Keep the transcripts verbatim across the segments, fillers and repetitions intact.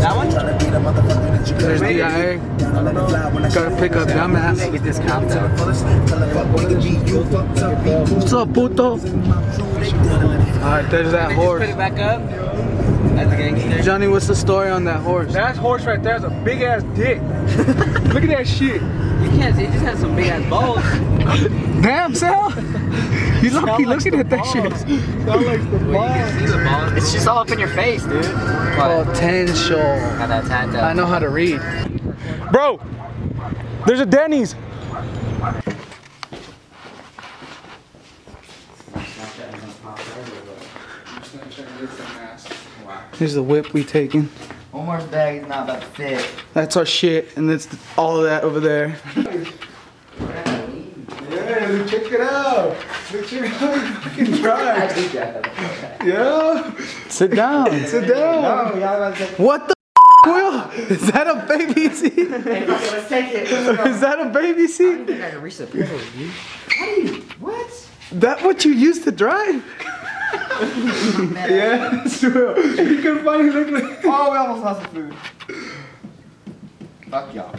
That one? There's D I A. Gotta pick up dumbass. What's up, puto? Alright, there's that horse. Put it back up. That's the gangster. Johnny, what's the story on that horse? That horse right there is a big ass dick. Look at that shit. You can't see, it just has some big ass balls. Damn, Sal! You lucky looking at that shit. Sal likes the balls. Well, you can see the balls. It's just all up in your face, dude. Potential. I know how to read. Bro, there's a Denny's. Here's the whip we taking. Omar's bag is not about to fit. That's our shit, and that's all of that over there. Yeah, check it out. Check it out. Fucking drive. Yeah. Sit down. Sit down. No, what the f, Will? Is that a baby seat? Is that a baby seat? I don't think I can reach the pedal with you. How do you? What? That what you used to drive? Yeah, it's real. You can find it. Like, oh, we almost lost the food. Fuck y'all.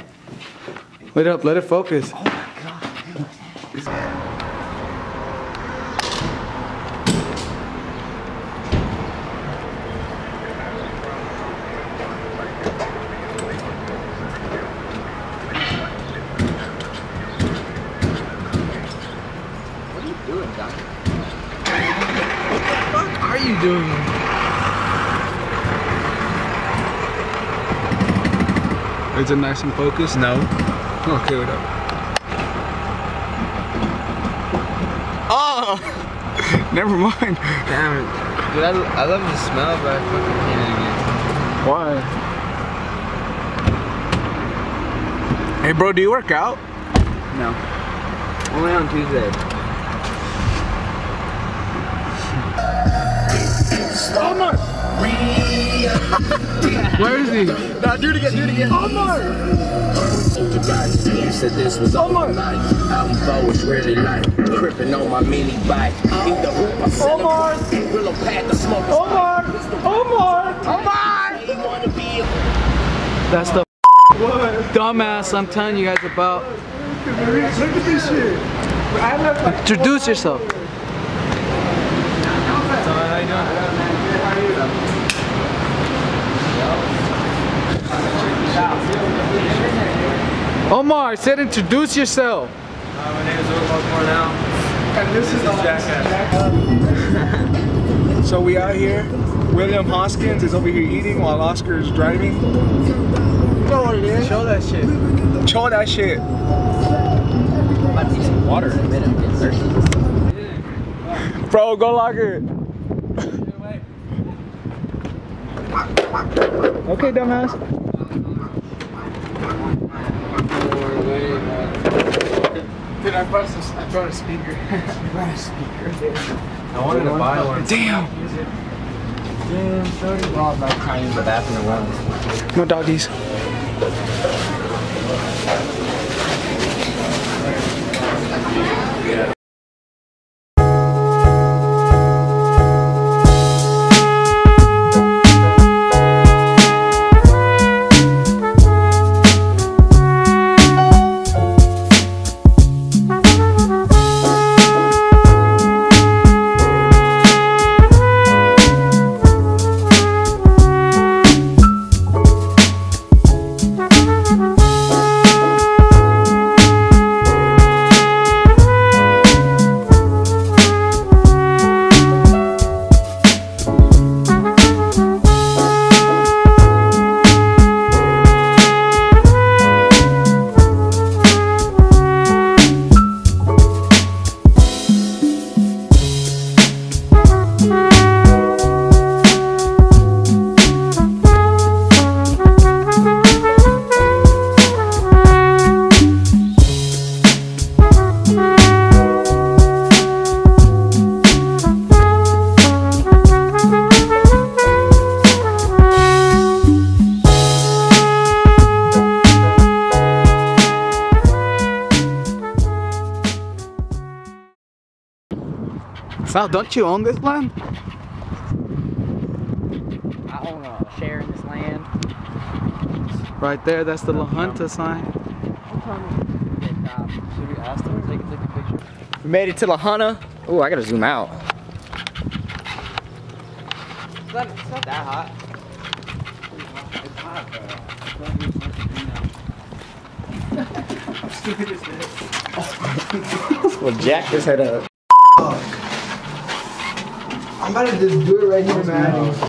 Wait up, let it focus. Oh my god, dude. This what are you doing, Doctor? What the fuck are you doing? Is it nice and focused? No. Okay, whatever. Oh! Never mind. Damn it. Dude, I, I love the smell, but I fucking hate it again. Why? Hey, bro, do you work out? No. Only on Tuesday. Where is he? Nah, do it again, do it again. Omar! You said this was Omar. Albo was really like tripping on my mini bike. Omar! Omar! Omar! Omar! That's the dumbass I'm telling you guys about. Look at this shit. Introduce yourself. Omar, I said introduce yourself. Uh, my name is Omar now. And this, this is, is Jack. So we out here. William Hoskins is over here eating while Oscar is driving. You know what it is? Show that shit. Show that shit. I'm about to need some water in a minute. I'm thirsty. Bro, go locker it. Okay, dumbass. Dude, I brought, some, I brought a speaker. I brought a speaker. Dude. I wanted to buy one. Damn! Damn, sorry. Well, I'm not trying to use the bathroom around. No doggies. Yeah. Sal, don't you own this land? I own a share in this land. Right there, that's the La Hunta sign. Should we ask them if they can take a picture? We made it to La Hunta. Oh, I gotta zoom out. It's not, it's not that hot. It's hot, bro. How stupid is this? Well, jack his head up. I'm about to just do it right here, man.